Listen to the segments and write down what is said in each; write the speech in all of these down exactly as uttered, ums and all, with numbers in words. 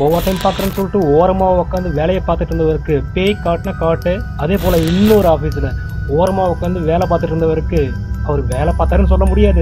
over time Pakran Sultu, Warma Wakan, the Valley Pathatunduke, Pay Katna Kate, Adepola Indoor Office, Warma Wakan, the Vela Pathatunduke, our Vela Patharan Solamuria,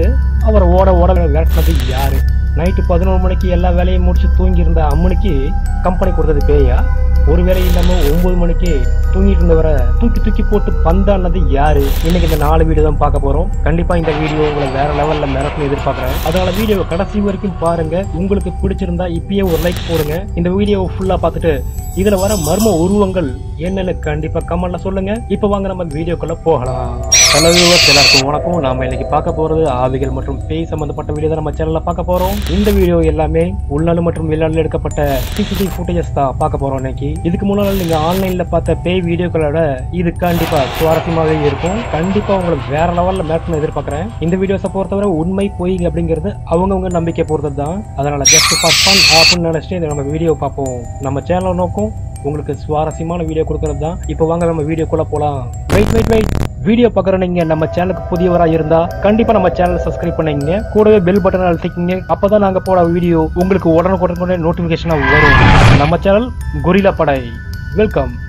our water, water, and Versa the Yare. Night to Padano Moniki, Ella Valley, Murchitun in the Amuniki, Company Kurta the Paya, Uriveri in the Umbu Moniki, Tungi from the Vara, Tukituki Port to Panda and the Yare, in the Nala video on Pakaporo, Kandipa in the video over the Vara level and Marathon with Pakra. Other video, Kadasi working Paranga, Ungul Pudichinda, E P A or like Poranga, in the video of Fulla Pathate, either Vara Murmo Uruangal, Yen and Kandipa Kamala Solanga, Ipawanga video color Pohala. Hello, Telakon, Nameliki Pakaporo, Avigal Matrum Pace, some of the Patavida Machala Pakaporo, in the video Yellame, Ulla Matrum Villa Ledkapata, C C T V footage Pakaporonaki, Idikumula in the online Lapata pay. Video color either Kandipa, Suarasima Yerko, Kandipa or Varaval Matna Pakra. In the video support over would my poing a bringer, Avanga Namika Portada, other just for fun happen and stay on a video papo. Namachala Noko, Ungluk Suarasima video Kurkada, Ipavanga video Kolapola. Wait, wait, wait. Video Pakarananga and Nama channel Pudiwara Yerda, Kandipa channel subscribe Pananga, Koda bell button and clicking Apadanangapora video, Ungluk water water notification of Nama channel, Gorilla Padai. Welcome.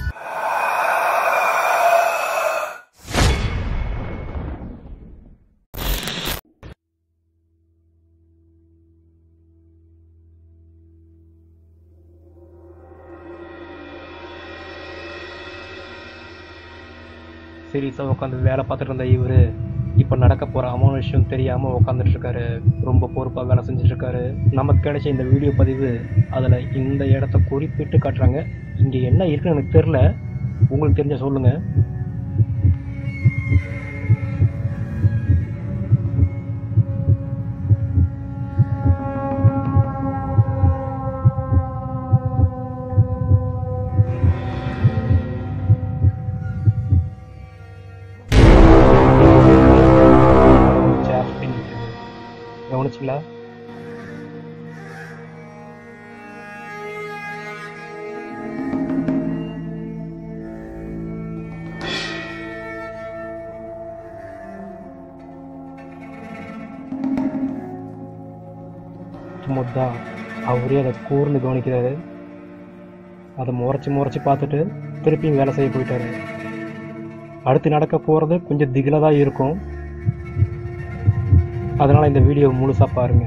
Series of Vela Patron the Ivre, Ipanaka for Amonishun Teriamo, Kandashakare, Rumbo Porpa Velasanjakare, Namakadash in the video Padive, other in the Yada Kuri Pit Katranga, in the end, Irkan Terla, Ungle Terja Solunga. Love. Mudda, Aurea the Kur Nagonic, other Morchi Morchi Pathet, tripping Velasai Puter. Arthinaka for the Punja Digala Yurko. அதனால இந்த video முழுசா பாருங்க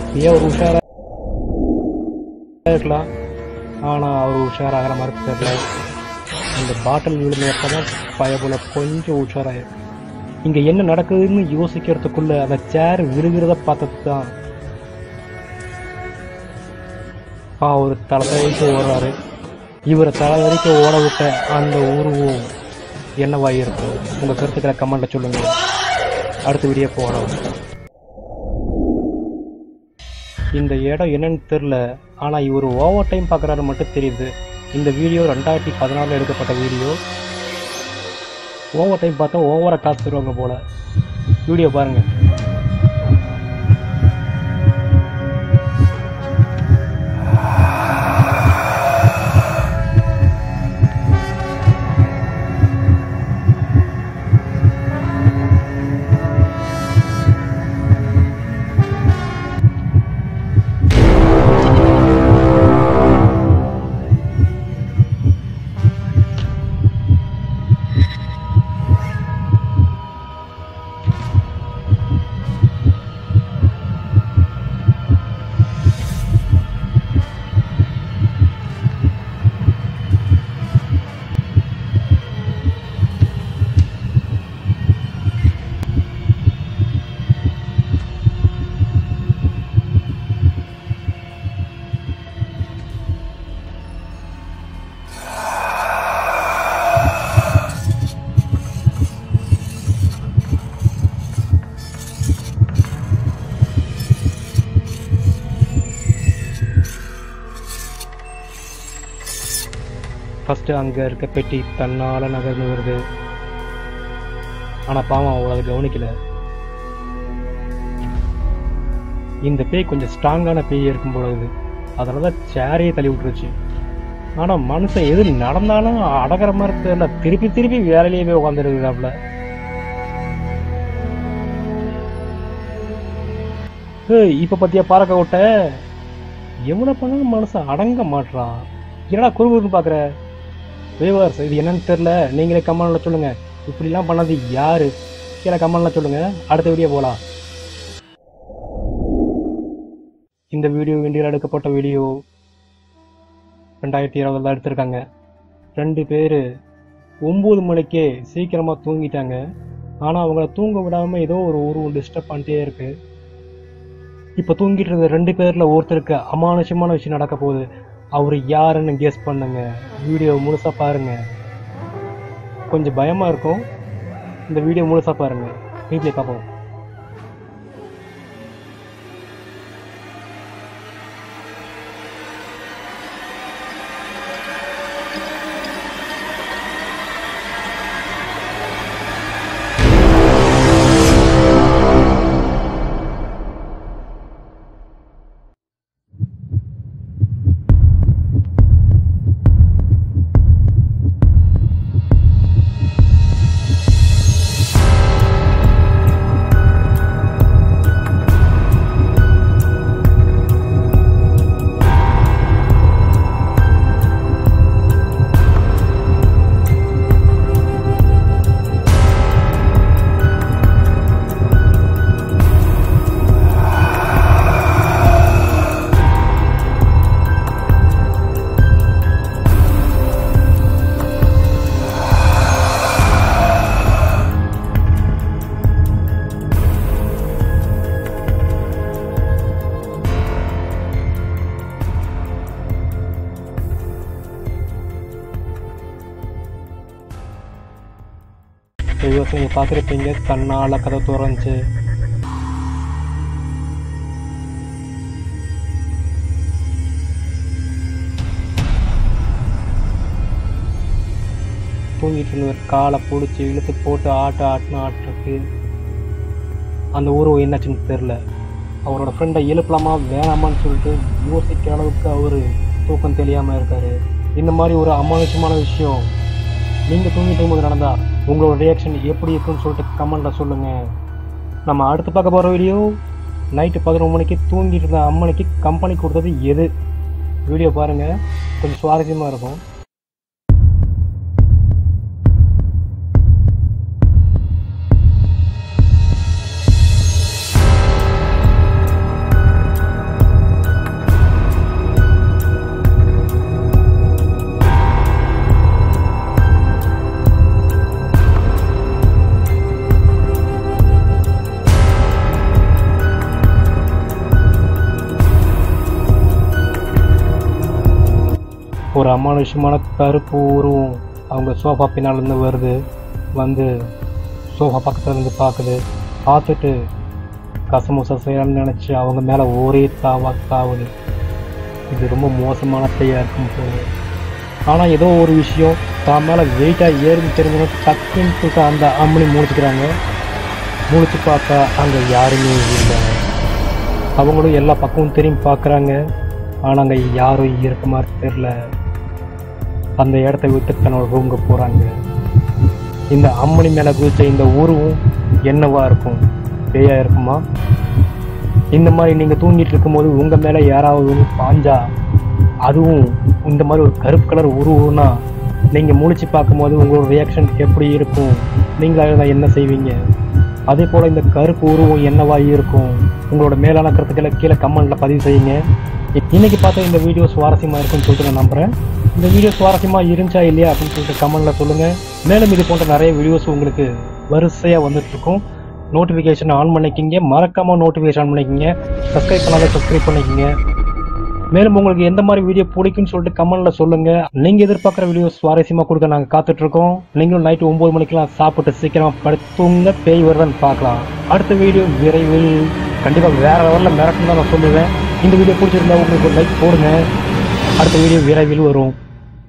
அப்படியே ஒரு உஷாரா ஆனா அவரு உஷாராகற மாதிரி தெரியல இந்த பாட்டில் விழுந்தப்ப தான் பயபுல கொஞ்சம் உஷாராய் இங்க என்ன நடக்குதுன்னு யோசிக்கிறதுக்குள்ள அந்த சேர் விழுகிறத பார்த்ததுதான் ஆ ஒரு தலையில ஓடுறாரு இவர தலை வரைக்கும் ஓட விட்ட அந்த ஊருவும் என்னவா இருக்கு உங்க கருத்துக்களை கமெண்ட்ல சொல்லுங்க அடுத்த வீடியோ போறோம் இந்த இடம் என்னன்னு தெரியல ஆனா இவரு ஓவர் டைம் பார்க்கறாரு மட்டும் தெரியுது இந்த வீடியோ இரண்டாயிரத்து பதினான்கு ல எடுக்கப்பட்ட வீடியோ ஓவர் டைம் பார்த்தா ஓவரா டாஸ் தருவாங்க போல வீடியோ பாருங்க ஃபர்ஸ்ட் அங்க இருக்க பெட்டி தன்னால நகர்ந்து வருது. ஆனா பாவம் அவளை அதை கவனிக்கல. இந்த பேய் கொஞ்சம் ஸ்ட்ராங்கான பேய் இருக்கும் போலது, அதனாலதான் சேரையே தள்ளி விட்டுருச்சு. ஆனா மனுஷன் எது நடந்தாலும் அடக்கிற மாதிரி தெரியல, திருப்பி திருப்பி வேலையிலேயே போய் உட்காந்துருக்குறாப்ல. இப்ப பத்தியா பாறக்க விட்ட எவ்வளவு பண்ணாலும் மனுஷன் அடங்க மாட்டான். என்னடா குறுகுறுன்னு பாக்குற வியூவர்ஸ், இது என்னன்னு தெரியல, நீங்களே கமெண்ட்ல சொல்லுங்க. இப்படி எல்லாம் பண்ணது யாரு? கீழே கமெண்ட்ல சொல்லுங்க. அடுத்த வீடியோ போலாம். இந்த வீடியோ இந்தியாவில் எடுக்கப்பட்ட வீடியோ. ரெண்டாயிரத்தி இருபதுல எடுத்திருக்காங்க. ரெண்டு பேரு ஒன்பது மணிக்கே சீக்கிரமா தூங்கிட்டாங்க. ஆனா அவங்கள தூங்க விடாம ஏதோ ஒரு உருவம் டிஸ்டர்ப் பண்ணிட்டே இருக்கு. இப்போ தூங்கிட்டு இருந்த ரெண்டு பேரில் ஒருத்தருக்கு அமானுஷமான விஷயம் நடக்க போகுது. அவர் யாருன்னு கெஸ் பண்ணுங்க. வீடியோ முழுசாக பாருங்கள். கொஞ்சம் பயமாக இருக்கும். இந்த வீடியோ முழுசாக பாருங்கள். வீட்டிலே பார்ப்போம். நீங்கள் பார்த்துருப்பீங்க, தன்னால் கதை துறந்துச்சு. தூங்கிட்டு இருந்தவர் காலை பிடிச்சி இழுத்து போட்டு ஆட்ட ஆட்டின ஆட்டுருக்கு. அந்த ஊர்வம் என்னாச்சுன்னு தெரில. அவரோட ஃப்ரெண்டை எழுப்பலாமா வேணாமான்னு சொல்லிட்டு யோசிக்கிற அளவுக்கு அவர் தூக்கம் தெரியாமல் இருக்கார். இந்த மாதிரி ஒரு அமானுஷமான விஷயம் நீங்கள் தூங்கிட்டு இருக்கும்போது நடந்தா உங்களோட ரியாக்ஷன் எப்படி இருக்குன்னு சொல்லிட்டு கமெண்ட்டில் சொல்லுங்கள். நம்ம அடுத்து பார்க்க போகிற வீடியோ, நைட்டு பதினொன்று மணிக்கு தூங்கிட்டு இருந்த அம்மனுக்கு கம்பெனி கொடுத்தது எது? வீடியோ பாருங்கள், கொஞ்சம் சுவாரஸ்யமாக இருக்கும். ஒரு அமானுஷமான கருப்பு உருவம் அவங்க சோஃபா பின்னாலேருந்து வருது. வந்து சோஃபா பக்கத்துலேருந்து பார்க்குது. பார்த்துட்டு கசமோசா செய்யலாம்னு நினச்சி அவங்க மேலே ஒரே தாவா தாவுது. இது ரொம்ப மோசமான தையாக இருக்கும் போது. ஆனால் ஏதோ ஒரு விஷயம் தான் மேலே வெயிட்டாக ஏறி தெரிஞ்சவங்க டக்குன்னு போட்டு அந்த அம்மனி முடிச்சுக்கிறாங்க. முடிச்சு பார்த்தா அங்கே யாருமே இல்லை. அவங்களும் எல்லா பக்கமும் திரும்பி பார்க்குறாங்க. ஆனால் அங்கே யாரும் இருக்க மாதிரி தெரில. அந்த இடத்த விட்டு தன்னோட ரூமுக்கு போகிறாங்க. இந்த அம்மனி மேலே குதிச்ச இந்த உருவம் என்னவா இருக்கும்? பேயாக இருக்குமா? இந்த மாதிரி நீங்கள் தூங்கிட்டு இருக்கும்போது உங்கள் மேலே யாராவது பாஞ்சா, அதுவும் இந்த மாதிரி ஒரு கருப்பு கலர் உருவம்னா, நீங்கள் முழிச்சு பார்க்கும்போது உங்களோட ரியாக்ஷன் எப்படி இருக்கும்? நீங்கள் என்ன செய்வீங்க? அதே போல் இந்த கருப்பு உருவம் என்னவாக இருக்கும்? உங்களோட மேலான கருத்துக்களை கீழே கமெண்ட்டில் பதிவு செய்யுங்க. இன்றைக்கி பார்த்தா இந்த வீடியோ சுவாரஸ்யமாக இருக்குன்னு சொல்லிட்டு நான் நம்புகிறேன். இந்த வீடியோ சுவாரஸ்யமாக இருந்துச்சா இல்லையா அப்படின்னு சொல்லிட்டு கமெண்ட்டில் சொல்லுங்கள். மேலும் இது போன்ற நிறைய வீடியோஸ் உங்களுக்கு வரிசையாக வந்துட்டுருக்கும். நோட்டிஃபிகேஷன் ஆன் பண்ணிக்கிங்க, மறக்காமல் நோட்டிஃபிகேஷன் ஆன் பண்ணிக்கிங்க. சப்ஸ்கிரைப் பண்ணாத சப்ஸ்கிரைப் பண்ணிக்கிங்க. மேலும் உங்களுக்கு எந்த மாதிரி வீடியோ பிடிக்குன்னு சொல்லிட்டு கமெண்ட்டில் சொல்லுங்கள். நீங்கள் எதிர்பார்க்குற வீடியோ சுவாரஸ்யமாக கொடுக்க நாங்கள் காத்துட்ருக்கோம். நீங்களும் நைட்டு ஒம்பது மணிக்கெலாம் சாப்பிட்டு சீக்கிரமாக படுத்துங்க. பேய் வருதான்னு பார்க்கலாம். அடுத்த வீடியோ விரைவில். கண்டிப்பாக வேறு லெவலில் மிரட்டுன்னு தான் நான் சொல்லுவேன். இந்த வீடியோ பிடிச்சிருந்தா உங்களுக்கு ஒரு லைக் போடுங்க. அடுத்த வீடியோ விரைவில் வரும்.